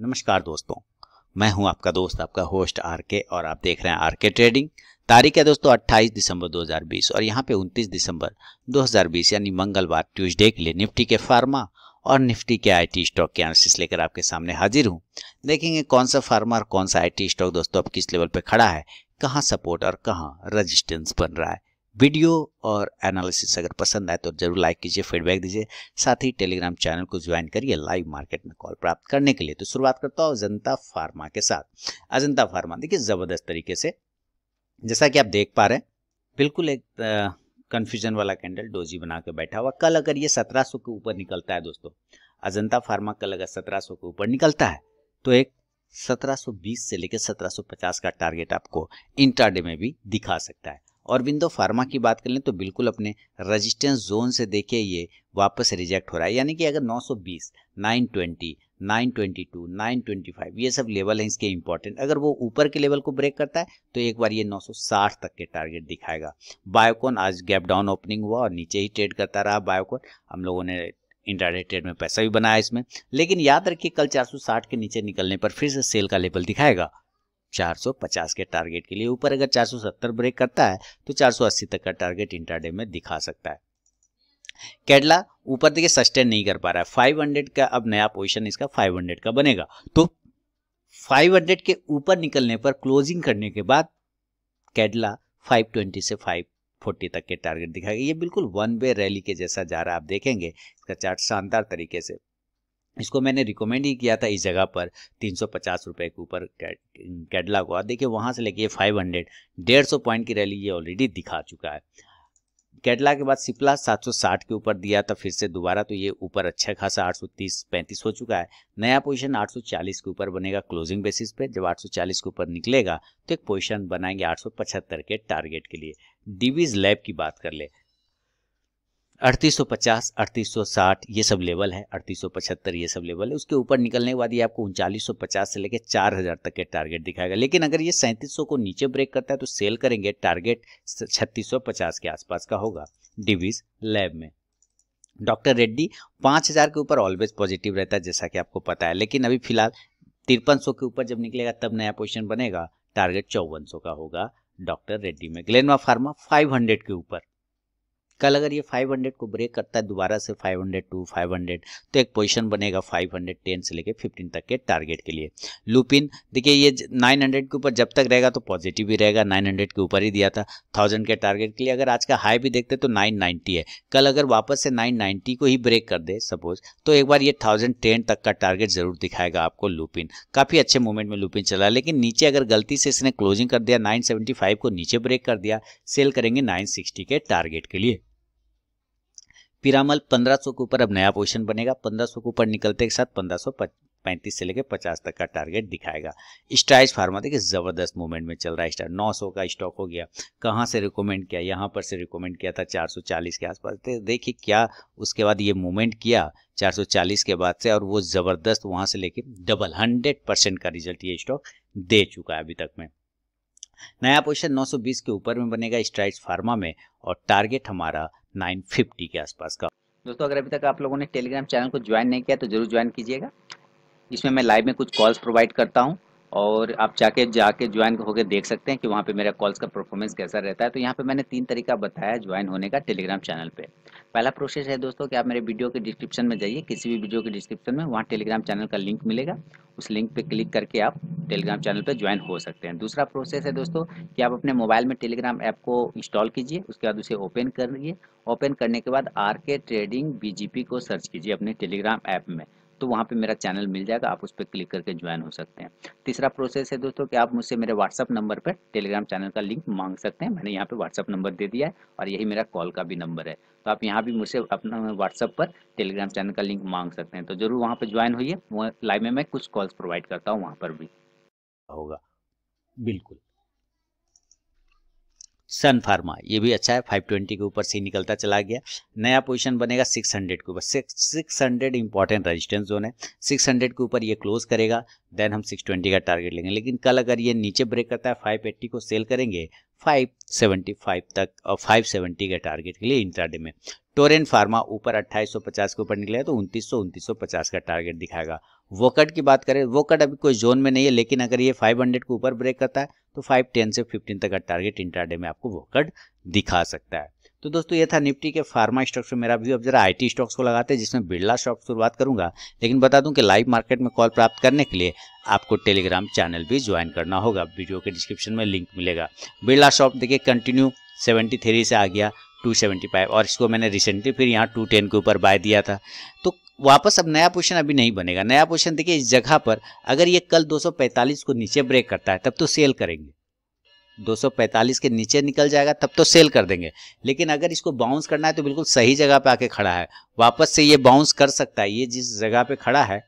नमस्कार दोस्तों, मैं हूं आपका दोस्त, आपका होस्ट आरके, और आप देख रहे हैं आरके ट्रेडिंग। तारीख है दोस्तों 28 दिसंबर 2020 और यहाँ पे 29 दिसंबर 2020 यानी मंगलवार ट्यूसडे के लिए निफ्टी के फार्मा और निफ्टी के आईटी स्टॉक के एनालिसिस लेकर आपके सामने हाजिर हूँ। देखेंगे कौन सा फार्मा और कौन सा आईटी स्टॉक दोस्तों अब किस लेवल पे खड़ा है, कहाँ सपोर्ट और कहाँ रेजिस्टेंस बन रहा है। वीडियो और एनालिसिस अगर पसंद आए तो जरूर लाइक कीजिए, फीडबैक दीजिए, साथ ही टेलीग्राम चैनल को ज्वाइन करिए लाइव मार्केट में कॉल प्राप्त करने के लिए। तो शुरुआत करता हूँ अजंता फार्मा के साथ। अजंता फार्मा देखिए ज़बरदस्त तरीके से, जैसा कि आप देख पा रहे हैं, बिल्कुल एक कन्फ्यूजन वाला कैंडल डोजी बना के बैठा हुआ। कल अगर ये 1700 के ऊपर निकलता है दोस्तों, अजंता फार्मा कल अगर 1700 के ऊपर निकलता है तो एक 1720 से लेकर 1750 का टारगेट आपको इंट्राडे में भी दिखा सकता है। और विंदो फार्मा की बात कर लें तो बिल्कुल अपने रेजिस्टेंस जोन से देखिए ये वापस रिजेक्ट हो रहा है, यानी कि अगर 920, 920, 922, 925 ये सब लेवल हैं इसके इंपॉर्टेंट। अगर वो ऊपर के लेवल को ब्रेक करता है तो एक बार ये 960 तक के टारगेट दिखाएगा। बायोकॉन आज गैप डाउन ओपनिंग हुआ और नीचे ही ट्रेड करता रहा बायोकॉन। हम लोगों ने इंट्राडे ट्रेड में पैसा भी बनाया इसमें, लेकिन याद रखिए कल 460 के नीचे निकलने पर फिर से सेल का लेवल दिखाएगा 450 के टारगेट के लिए। ऊपर अगर 470 ब्रेक करता है तो 480 तक का टारगेट इंट्राडे में दिखा सकता है। कैडला ऊपर देखिए सस्टेन नहीं कर पा रहा है, 500 का अब नया पोजीशन इसका 500 का बनेगा। तो 500 के ऊपर निकलने पर क्लोजिंग करने के बाद कैडला 520 से 540 तक के टारगेट दिखाएगा। ये बिल्कुल वन वे रैली के जैसा जा रहा है, आप देखेंगे इसका चार्ट शानदार तरीके से। इसको मैंने रिकमेंड ही किया था इस जगह पर 350 रुपये के ऊपर कैडला को। देखिए वहाँ से लेके 500 150 पॉइंट की रैली ये ऑलरेडी दिखा चुका है। कैडला के बाद सिपला 760 के ऊपर दिया था फिर से दोबारा, तो ये ऊपर अच्छा खासा 830-35 हो चुका है। नया पोजीशन 840 के ऊपर बनेगा क्लोजिंग बेसिस पे। जब 840 के ऊपर निकलेगा तो एक पोजीशन बनाएंगे 875 के टारगेट के लिए। डीवीज लैब की बात कर ले 3850, 3860 ये सब लेवल है, 3875 ये सब लेवल है। उसके ऊपर निकलने के बाद ये आपको 3950 से लेकर 4000 तक के टारगेट दिखाएगा। लेकिन अगर ये 3700 को नीचे ब्रेक करता है तो सेल करेंगे, टारगेट 3650 के आसपास का होगा डिवीज लैब में। डॉक्टर रेड्डी 5000 के ऊपर ऑलवेज पॉजिटिव रहता है जैसा कि आपको पता है, लेकिन अभी फिलहाल 5300 के ऊपर जब निकलेगा तब नया पोजीशन बनेगा, टारगेट 5400 का होगा डॉक्टर रेड्डी में। ग्लैनवा फार्मा 500 के ऊपर, कल अगर ये 500 को ब्रेक करता है दोबारा से 502, 500 तो एक पोजीशन बनेगा 510 से लेके 15 तक के टारगेट के लिए। लुपिन देखिए ये 900 के ऊपर जब तक रहेगा तो पॉजिटिव ही रहेगा, 900 के ऊपर ही दिया था 1000 के टारगेट के लिए। अगर आज का हाई भी देखते तो 990 है, कल अगर वापस से 990 को ही ब्रेक कर दे सपोज तो एक बार ये 1010 तक का टारगेट जरूर दिखाएगा आपको लुपिन। काफ़ी अच्छे मूवमेंट में लुपिन चला, लेकिन नीचे अगर गलती से इसने क्लोजिंग कर दिया 975 को नीचे ब्रेक कर दिया, सेल करेंगे 960 के टारगेट के लिए। पिरामल 1500 के ऊपर अब नया पोजीशन बनेगा, 1500 के ऊपर निकलते के साथ 1535 से लेकर 50 तक का टारगेट दिखाएगा। स्ट्राइड्स फार्मा देखिए ज़बरदस्त मूवमेंट में चल रहा है। स्टार 900 का स्टॉक हो गया, कहाँ से रिकमेंड किया, यहाँ पर से रिकमेंड किया था 440 के आसपास। देखिए क्या उसके बाद ये मूवमेंट किया 440 के बाद से, और वो ज़बरदस्त वहाँ से लेके डबल 100% का रिजल्ट ये स्टॉक दे चुका है अभी तक में। नया पोजीशन 920 के ऊपर में बनेगा स्ट्राइड्स फार्मा में, और टारगेट हमारा 950 के आसपास का। दोस्तों अगर अभी तक आप लोगों ने टेलीग्राम चैनल को ज्वाइन नहीं किया तो जरूर ज्वाइन कीजिएगा। इसमें मैं लाइव में कुछ कॉल्स प्रोवाइड करता हूं और आप जाके ज्वाइन होकर देख सकते हैं कि वहां पे मेरा कॉल्स का परफॉर्मेंस कैसा रहता है। तो यहाँ पे मैंने 3 तरीका बताया ज्वाइन होने का टेलीग्राम चैनल पे। पहला प्रोसेस है दोस्तों कि आप मेरे वीडियो के डिस्क्रिप्शन में जाइए, किसी भी वीडियो के डिस्क्रिप्शन में वहाँ टेलीग्राम चैनल का लिंक मिलेगा, उस लिंक पे क्लिक करके आप टेलीग्राम चैनल पे ज्वाइन हो सकते हैं। दूसरा प्रोसेस है दोस्तों कि आप अपने मोबाइल में टेलीग्राम ऐप को इंस्टॉल कीजिए, उसके बाद उसे ओपन करिए। ओपन करने के बाद आरके ट्रेडिंग बीजीपी को सर्च कीजिए अपने टेलीग्राम ऐप में, तो वहाँ पे मेरा चैनल मिल जाएगा, आप उस पर क्लिक करके ज्वाइन हो सकते हैं। तीसरा प्रोसेस है दोस्तों कि आप मुझसे मेरे व्हाट्सअप नंबर पर टेलीग्राम चैनल का लिंक मांग सकते हैं। मैंने यहाँ पे व्हाट्सअप नंबर दे दिया है और यही मेरा कॉल का भी नंबर है, तो आप यहाँ भी मुझसे अपना व्हाट्सअप पर टेलीग्राम चैनल का लिंक मांग सकते हैं। तो जरूर वहाँ पर ज्वाइन होइए, लाइव में मैं कुछ कॉल्स प्रोवाइड करता हूँ वहाँ पर भी होगा। बिल्कुल सन फार्मा, ये भी अच्छा है, 520 के ऊपर से निकलता चला गया। नया पोजीशन बनेगा 600 के ऊपर, 600 इंपॉर्टेंट रेजिस्टेंस जोन है, 600 के ऊपर ये क्लोज करेगा, देन हम 620 का टारगेट लेंगे। लेकिन कल अगर ये नीचे ब्रेक करता है 580 को सेल करेंगे 575 तक और 570 के टारगेट के लिए इंट्राडे में। टोरेन फार्मा ऊपर 2850 के ऊपर निकलेगा तो 2950 का टारगेट दिखाएगा। वोकट की बात करें, वोकट अभी कोई जोन में नहीं है, लेकिन अगर ये 500 के ऊपर ब्रेक करता है तो 510 से 15 तक का टारगेट इंट्राडे में आपको वोकट दिखा सकता है। तो दोस्तों ये था निफ्टी के फार्मा स्टॉक्स पे मेरा व्यू। अब जरा आईटी स्टॉक्स को लगाते हैं, जिसमें बिड़ला शॉप शुरुआत करूंगा। लेकिन बता दूं कि लाइव मार्केट में कॉल प्राप्त करने के लिए आपको टेलीग्राम चैनल भी ज्वाइन करना होगा, वीडियो के डिस्क्रिप्शन में लिंक मिलेगा। बिड़ला शॉप देखिए कंटिन्यू 73 से आ गया 275 और इसको मैंने रिसेंटली फिर यहाँ 210 के ऊपर बाय दिया था। तो वापस अब नया पोजीशन अभी नहीं बनेगा। नया पोजीशन देखिए इस जगह पर अगर ये कल 245 को नीचे ब्रेक करता है तब तो सेल करेंगे, 245 के नीचे निकल जाएगा तब तो सेल कर देंगे। लेकिन अगर इसको बाउंस करना है तो बिल्कुल सही जगह पे आके खड़ा है, वापस से ये बाउंस कर सकता है। ये जिस जगह पे खड़ा है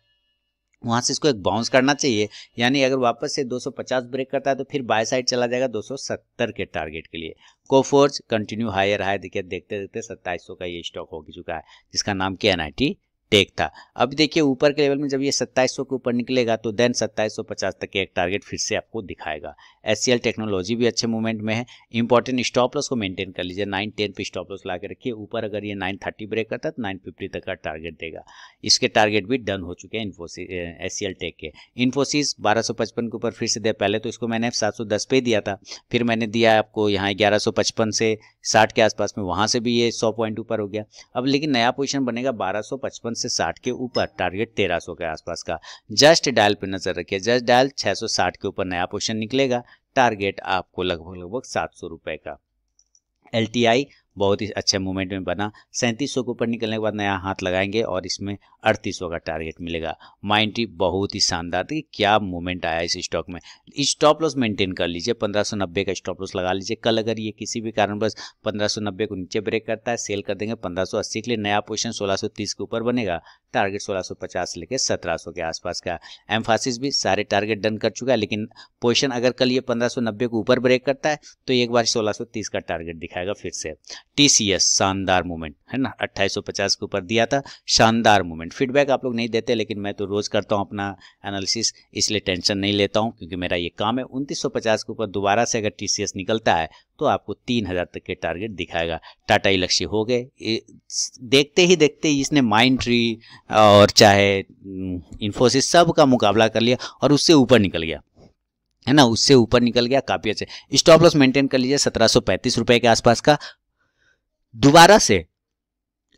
वहाँ से इसको एक बाउंस करना चाहिए, यानी अगर वापस से 250 ब्रेक करता है तो फिर बाय साइड चला जाएगा 270 के टारगेट के लिए। को फोर्ज कंटिन्यू हायर है, देखिए देखते देखते 2700 का ये स्टॉक हो चुका है, जिसका नाम KNIT टेक था। अब देखिए ऊपर के लेवल में जब ये 2700 के ऊपर निकलेगा तो देन 2750 तक एक टारगेट फिर से आपको दिखाएगा। SCL टेक्नोलॉजी भी अच्छे मूवमेंट में है। इंपॉर्टेंट स्टॉप लॉस को मेंटेन कर लीजिए, 910 पे स्टॉप लॉस ला के रखिए। ऊपर अगर ये 930 ब्रेक करता है तो 950 तक का टारगेट देगा। इसके टारगेट भी डन हो चुके हैं इन्फोसिस SCL टेक के। इन्फोसिस 1255 के ऊपर फिर से दे, पहले तो इसको मैंने 710 पे दिया था, फिर मैंने दिया आपको यहाँ 1155 से 60 के आसपास में, वहाँ से भी ये 100 पॉइंट ऊपर हो गया। अब लेकिन नया पोजिशन बनेगा 1255 से 60 के ऊपर, टारगेट 1300 के आसपास का। जस्ट डायल पे नजर रखिए, जस्ट डायल 660 के ऊपर नया पोजीशन निकलेगा, टारगेट आपको लगभग 700 रुपए का। LTI बहुत ही अच्छे मूवमेंट में बना, 3700 के ऊपर निकलने के बाद नया हाथ लगाएंगे और इसमें 3800 का टारगेट मिलेगा। माइंड ट्री बहुत ही शानदार, देखिए क्या मूवमेंट आया इस स्टॉक में। स्टॉप लॉस मेंटेन कर लीजिए, 1590 का स्टॉप लॉस लगा लीजिए। कल अगर ये किसी भी कारणवश 1590 को नीचे ब्रेक करता है सेल कर देंगे 1580 के लिए। नया पोजीशन 1630 के ऊपर बनेगा, टारगेट 1650 लेके 1700 के आसपास का। एम्फास भी सारे टारगेट डन कर चुका है, लेकिन पोजीशन अगर कल ये 1590 के ऊपर ब्रेक करता है तो एक बार 1630 का टारगेट दिखाएगा फिर से। TCS शानदार मूवमेंट है ना, 2850 के ऊपर दिया था, शानदार मूवमेंट। फीडबैक आप लोग नहीं देते, लेकिन मैं तो रोज करता हूं अपना एनालिसिस, इसलिए टेंशन नहीं लेता हूं क्योंकि मेरा ये काम है। 2950 के ऊपर दोबारा से अगर TCS निकलता है तो आपको 3000 तक के टारगेट दिखाएगा। टाटा इलक्शी हो गए, देखते ही देखते ही इसने माइंड ट्री और चाहे इन्फोसिस सब का मुकाबला कर लिया और उससे ऊपर निकल गया, है ना, उससे ऊपर निकल गया, काफी अच्छे। स्टॉप लॉस मेंटेन कर लीजिए 1735 रुपए के आसपास का। दोबारा से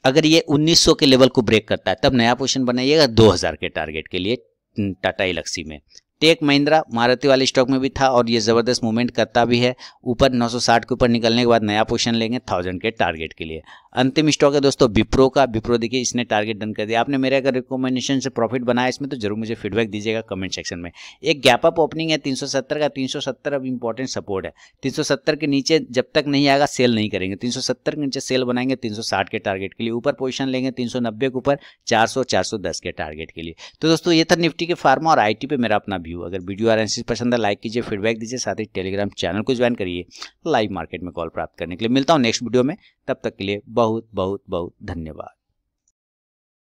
अगर ये 1900 के लेवल को ब्रेक करता है तब नया पोजीशन बनाइएगा 2000 के टारगेट के लिए टाटा इलक्सी में। टेक महिंद्रा मारुति वाले स्टॉक में भी था और ये ज़बरदस्त मूवमेंट करता भी है, ऊपर 960 के ऊपर निकलने के बाद नया पोजीशन लेंगे 1000 के टारगेट के लिए। अंतिम स्टॉक है दोस्तों विप्रो का। विप्रो देखिए इसने टारगेट डन कर दिया। आपने मेरे अगर रिकमेंडेशन से प्रॉफिट बनाया इसमें तो जरूर मुझे फीडबैक दीजिएगा कमेंट सेक्शन में। एक गैप अप ओपनिंग है 370 का, 370 अब इंपॉर्टेंट सपोर्ट है। 370 के नीचे जब तक नहीं आएगा सेल नहीं करेंगे, 370 के नीचे सेल बनाएंगे 360 के टारगेट के लिए। ऊपर पोजीशन लेंगे 390 के ऊपर, 400 410 के टारगेट के लिए। तो दोस्तों ये था निफ्टी के फार्मा और IT पे मेरा अपना व्यू। अगर वीडियो और एनालिसिस पसंद है लाइक कीजिए, फीडबैक दीजिए, साथ ही टेलीग्राम चैनल को ज्वाइन करिए लाइव मार्केट में कॉल प्राप्त करने के लिए। मिलता हूँ नेक्स्ट वीडियो में, तब तक के लिए बहुत बहुत धन्यवाद।